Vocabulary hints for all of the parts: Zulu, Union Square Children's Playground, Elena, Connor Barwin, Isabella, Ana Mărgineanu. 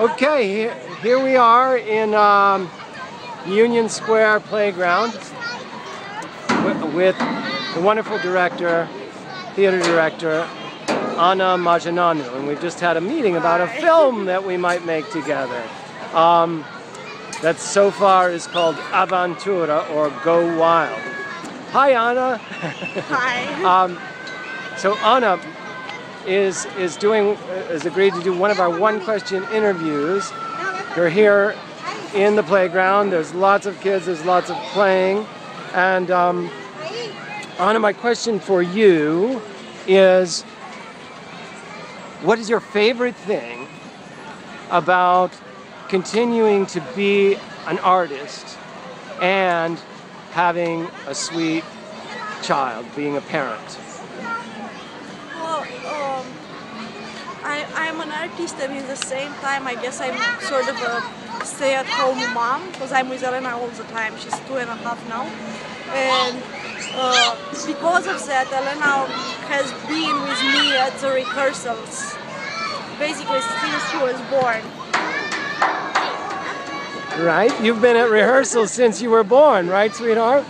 Okay, here we are in Union Square Playground with the wonderful director, theater director, Ana Mărgineanu, and we've just had a meeting about a film that we might make together. That so far is called Aventura, or Go Wild. Hi, Ana. Hi. So Ana has agreed to do one of our one-question interviews. You're here in the playground. There's lots of kids. There's lots of playing. And Ana, my question for you is, what is your favorite thing about continuing to be an artist and having a sweet child, being a parent? Well, I'm an artist, and at the same time I guess I'm sort of a stay-at-home mom, because I'm with Elena all the time. She's 2.5 now. And because of that, Elena has been with me at the rehearsals, basically since she was born. Right? You've been at rehearsals since you were born, right, sweetheart?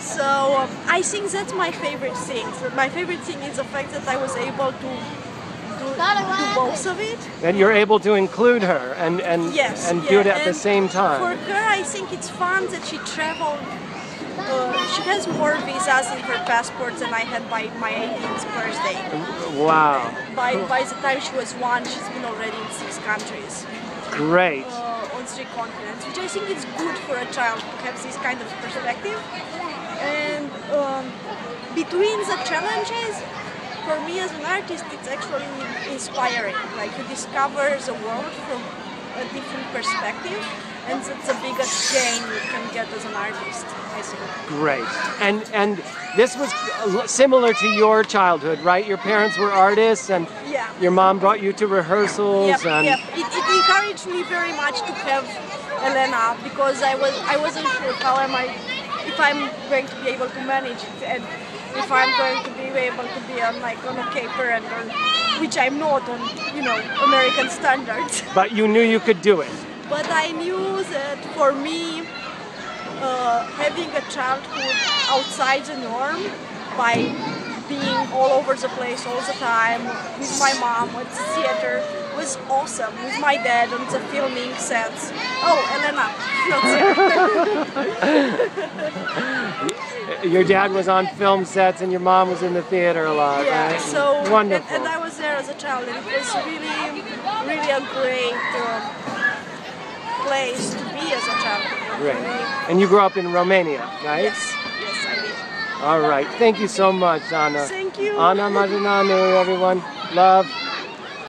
So I think that's my favorite thing. So my favorite thing is the fact that I was able to do both of it. And you're able to include her and do it at the same time. For her, I think it's fun that she traveled. She has more visas in her passport than I had by my 18th birthday. Wow. By the time she was 1, she's been already in 6 countries. Great. On 3 continents, which I think is good for a child to have this kind of perspective. And between the challenges, for me as an artist, it's actually inspiring. Like, you discover the world from a different perspective, and that's the biggest gain you can get as an artist, I think. Great. And this was similar to your childhood, right? Your parents were artists, and your mom brought you to rehearsals. Yep. It encouraged me very much to have Elena, because I wasn't sure if I'm going to be able to manage it, and if I'm going to be able to be on a caper, and which I'm not on, American standards. But you knew you could do it. But I knew that for me, having a childhood outside the norm, by being all over the place all the time, with my mom at the theater, was awesome. With my dad on the filming sets. Oh, Elena, not there. Your dad was on film sets and your mom was in the theater a lot, right? So wonderful. And I was there as a child, and it was really, really a great place to be as a child. Great. And you grew up in Romania, right? Yes, I did. All right. Thank you so much, Ana. Thank you. Ana Mărgineanu, everyone. Love.